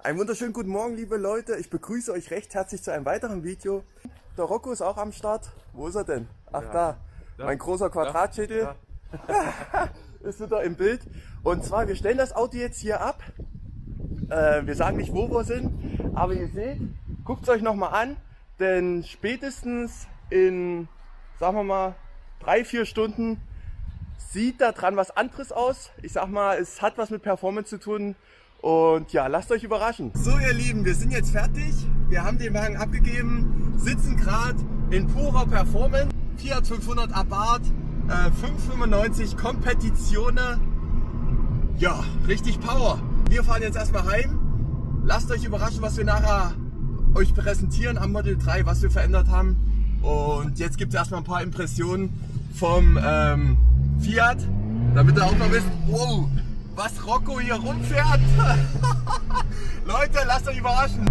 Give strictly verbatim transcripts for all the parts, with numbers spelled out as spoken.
Einen wunderschönen guten Morgen, liebe Leute. Ich begrüße euch recht herzlich zu einem weiteren Video. Der Rocco ist auch am Start. Wo ist er denn? Ach ja, da. da, mein großer Quadratschädel ja. Ist wieder im Bild. Und zwar, wir stellen das Auto jetzt hier ab. Äh, wir sagen nicht, wo wir sind. Aber ihr seht, guckt es euch nochmal an. Denn spätestens in, sagen wir mal, drei, vier Stunden sieht da dran was anderes aus. Ich sag mal, es hat was mit Performance zu tun. Und ja, lasst euch überraschen. So ihr Lieben, wir sind jetzt fertig. Wir haben den Wagen abgegeben, sitzen gerade in purer Performance. Fiat fünfhundert Abarth, äh, fünf neunfünf Competizione. Ja, richtig Power. Wir fahren jetzt erstmal heim. Lasst euch überraschen, was wir nachher euch präsentieren am Model drei, was wir verändert haben. Und jetzt gibt es erstmal ein paar Impressionen vom ähm, Fiat, damit ihr auch mal wisst, wow, was Rocco hier rumfährt. Leute, lasst euch überraschen.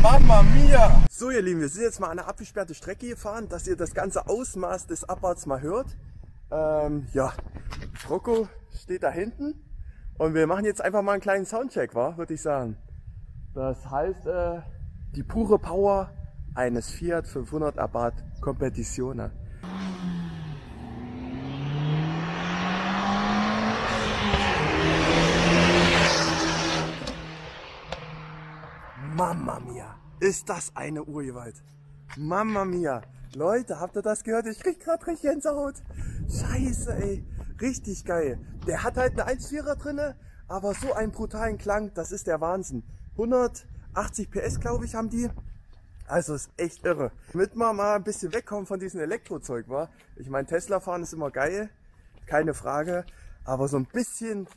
Mama mia! So ihr Lieben, wir sind jetzt mal an eine abgesperrte Strecke gefahren, dass ihr das ganze Ausmaß des Abarths mal hört. Ähm, ja, Rocco steht da hinten und wir machen jetzt einfach mal einen kleinen Soundcheck, wa? Würde ich sagen. Das heißt, äh, die pure Power eines Fiat fünfhundert Abarth Competizione. Mamma mia, ist das eine Urgewalt. Mamma mia. Leute, habt ihr das gehört? Ich krieg grad richtig Gänsehaut. Scheiße, ey. Richtig geil. Der hat halt eine eins Komma vierer drinne, aber so einen brutalen Klang, das ist der Wahnsinn. hundertachtzig P S, glaube ich, haben die. Also ist echt irre. Damit wir mal ein bisschen wegkommen von diesem Elektrozeug, wa? Ich meine, Tesla fahren ist immer geil, keine Frage. Aber so ein bisschen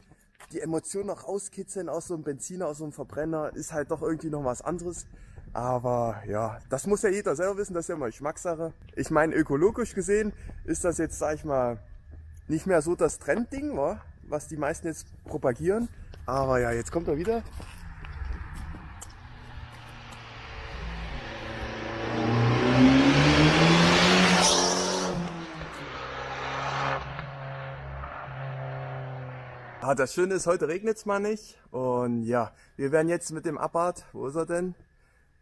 die Emotion noch rauskitzeln aus so einem Benziner, aus so einem Verbrenner, ist halt doch irgendwie noch was anderes. Aber ja, das muss ja jeder selber wissen, das ist ja mal Geschmackssache. Ich meine, ökologisch gesehen ist das jetzt, sag ich mal, nicht mehr so das Trendding, wa? Was die meisten jetzt propagieren. Aber ja, jetzt kommt er wieder. Ah, das Schöne ist, heute regnet es mal nicht und ja, wir werden jetzt mit dem Abarth, wo ist er denn?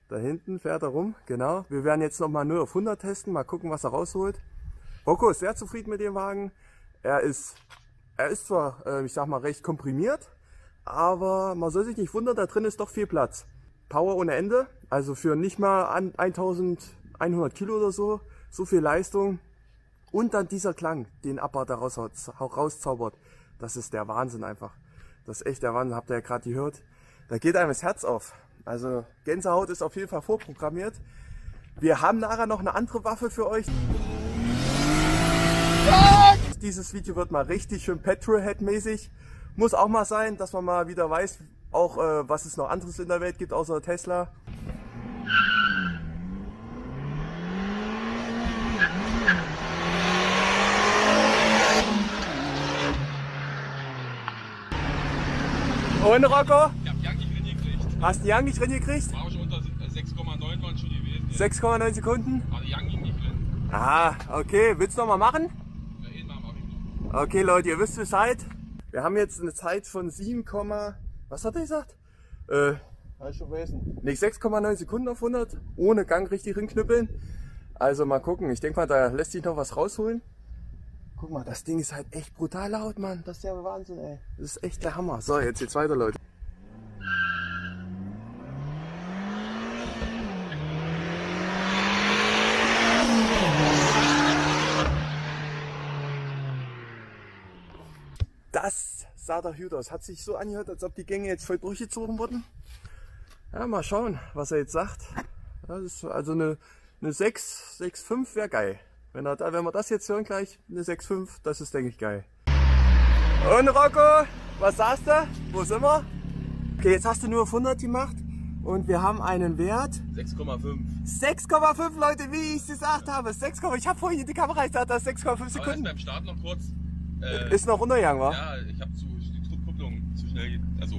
Da hinten fährt er rum, genau. Wir werden jetzt nochmal null auf hundert testen, mal gucken, was er rausholt. Rocco ist sehr zufrieden mit dem Wagen. Er ist, er ist zwar, äh, ich sag mal, recht komprimiert, aber man soll sich nicht wundern, da drin ist doch viel Platz. Power ohne Ende, also für nicht mal an eintausendeinhundert Kilo oder so, so viel Leistung. Und dann dieser Klang, den Abarth da raus, rauszaubert. Das ist der Wahnsinn einfach. Das ist echt der Wahnsinn, habt ihr ja gerade gehört. Da geht einem das Herz auf. Also Gänsehaut ist auf jeden Fall vorprogrammiert. Wir haben nachher noch eine andere Waffe für euch. Ah! Dieses Video wird mal richtig schön Petrolhead-mäßig. Muss auch mal sein, dass man mal wieder weiß, auch äh, was es noch anderes in der Welt gibt außer Tesla. Und Rocco? Ich hab Yang nicht reingekriegt. Hast du Yang nicht reingekriegt? War schon unter sechs Komma neun waren schon gewesen. sechs Komma neun Sekunden? War die Yang nicht drin. Ah, okay. Willst du nochmal machen? Ja, mal mach ich. Okay, Leute, ihr wisst Bescheid. Wir haben jetzt eine Zeit von sieben, was hat er gesagt? Äh, hab ich schon vergessen. Nicht sechs Komma neun Sekunden auf hundert, ohne Gang richtig rinknüppeln. Also mal gucken. Ich denke mal, da lässt sich noch was rausholen. Guck mal, das Ding ist halt echt brutal laut, Mann. Das ist ja Wahnsinn, ey. Das ist echt der Hammer. So, jetzt geht's weiter, Leute. Das sah doch gut aus. Hat sich so angehört, als ob die Gänge jetzt voll durchgezogen wurden. Ja, mal schauen, was er jetzt sagt. Das ist also eine, eine sechs Komma fünf wäre geil. Wenn, er, wenn wir das jetzt hören gleich, eine sechs Komma fünf, das ist, denke ich, geil. Und Rocco, was sagst du? Wo sind wir? Okay, jetzt hast du nur auf hundert gemacht und wir haben einen Wert. sechs Komma fünf. sechs Komma fünf, Leute, wie ich es gesagt ja. habe. sechs Komma fünf. Ich habe vorhin die Kamera gesagt, das ist sechs Komma fünf Sekunden. Aber beim Start noch kurz. Äh, ist noch runtergegangen, wa? Ja, ich habe die Kupplung zu schnell, also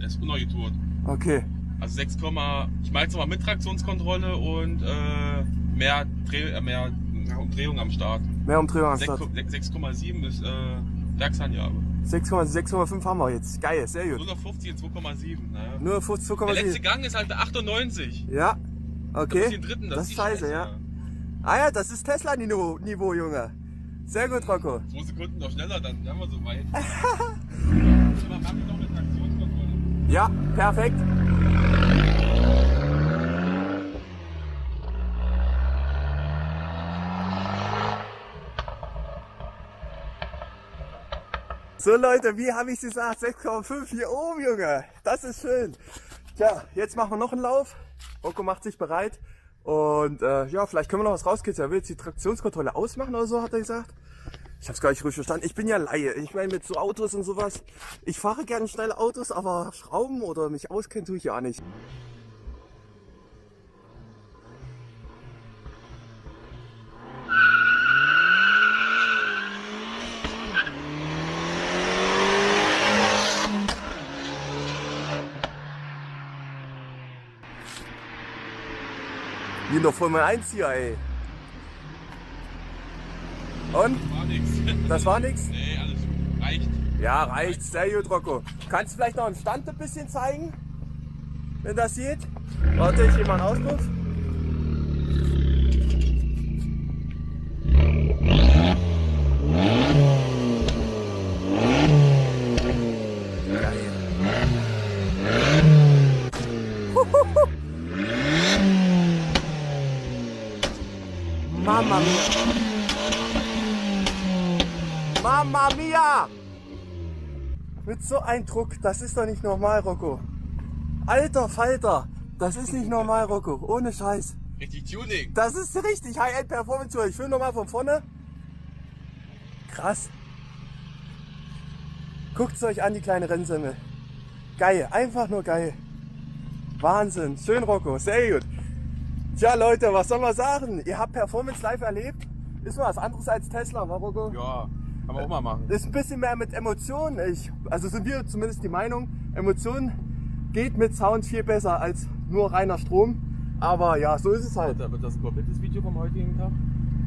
er ist runtergetourt. Okay. Also sechs, ich meine jetzt mal mit Traktionskontrolle und äh, mehr Dreh, mehr Umdrehung am Start. Mehr Umdrehung am Start. sechs Komma sieben ist äh, Werksangabe. sechs Komma fünf haben wir jetzt. Geil, sehr gut. hundertfünfzig, zwei Komma sieben. Naja. Nur fünfzig, zwei Komma sieben. Der letzte Gang ist halt achtundneunzig. Ja, okay. Das ist, den dritten, das das ist scheiße, scheiße, ja. ja. Ah ja, das ist Tesla-Niveau, Niveau, Junge. Sehr gut, Rocco. Zwei Sekunden noch schneller, dann wären wir so weit. Aber machen wir noch eine Traktionskontrolle. Ja, perfekt. So Leute, wie habe ich gesagt, sechs Komma fünf hier oben, Junge, das ist schön. Tja, jetzt machen wir noch einen Lauf, Rocco macht sich bereit und äh, ja, vielleicht können wir noch was rauskitzeln. Er will jetzt die Traktionskontrolle ausmachen oder so, hat er gesagt. Ich habe es gar nicht ruhig verstanden, ich bin ja Laie, ich meine mit so Autos und sowas, ich fahre gerne schnelle Autos, aber Schrauben oder mich auskennen tue ich ja nicht. Hier noch Formel eins hier, ey. Und? Das war nix. Das war nix? Nee, alles gut. Reicht. Ja, reicht. Sehr gut, Rocco. Kannst du vielleicht noch einen Stand ein bisschen zeigen? Wenn das geht? Warte, ich nehme mal einen Auspuff. Mamma mia! Mamma mia! Mit so einem Druck, das ist doch nicht normal, Rocco. Alter Falter, das ist nicht normal, Rocco. Ohne Scheiß. Richtig Tuning. Das ist richtig High-End Performance. Ich will nochmal von vorne. Krass. Guckt es euch an, die kleine Rennsemmel. Geil, einfach nur geil. Wahnsinn. Schön, Rocco. Sehr gut. Tja Leute, was soll man sagen? Ihr habt Performance live erlebt. Ist mal was anderes als Tesla, war Rocco? Ja, kann man auch mal machen. Ist ein bisschen mehr mit Emotionen. Ich, also sind wir zumindest die Meinung, Emotionen geht mit Sound viel besser als nur reiner Strom. Aber ja, so ist es halt. Aber das ist ein komplettes Video vom heutigen Tag.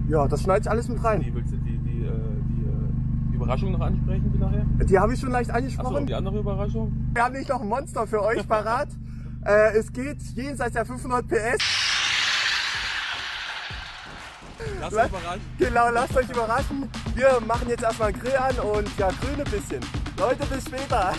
Ja, das schneide ich alles mit rein. Die, willst du die, die, die, die Überraschung noch ansprechen für nachher? Die habe ich schon leicht angesprochen. Ach so, die andere Überraschung? Wir haben nicht noch ein Monster für euch parat. äh, es geht jenseits der fünfhundert PS. Lasst euch überraschen. Genau, lasst euch überraschen. Wir machen jetzt erstmal einen Grill an und ja, grün ein bisschen. Leute, bis später.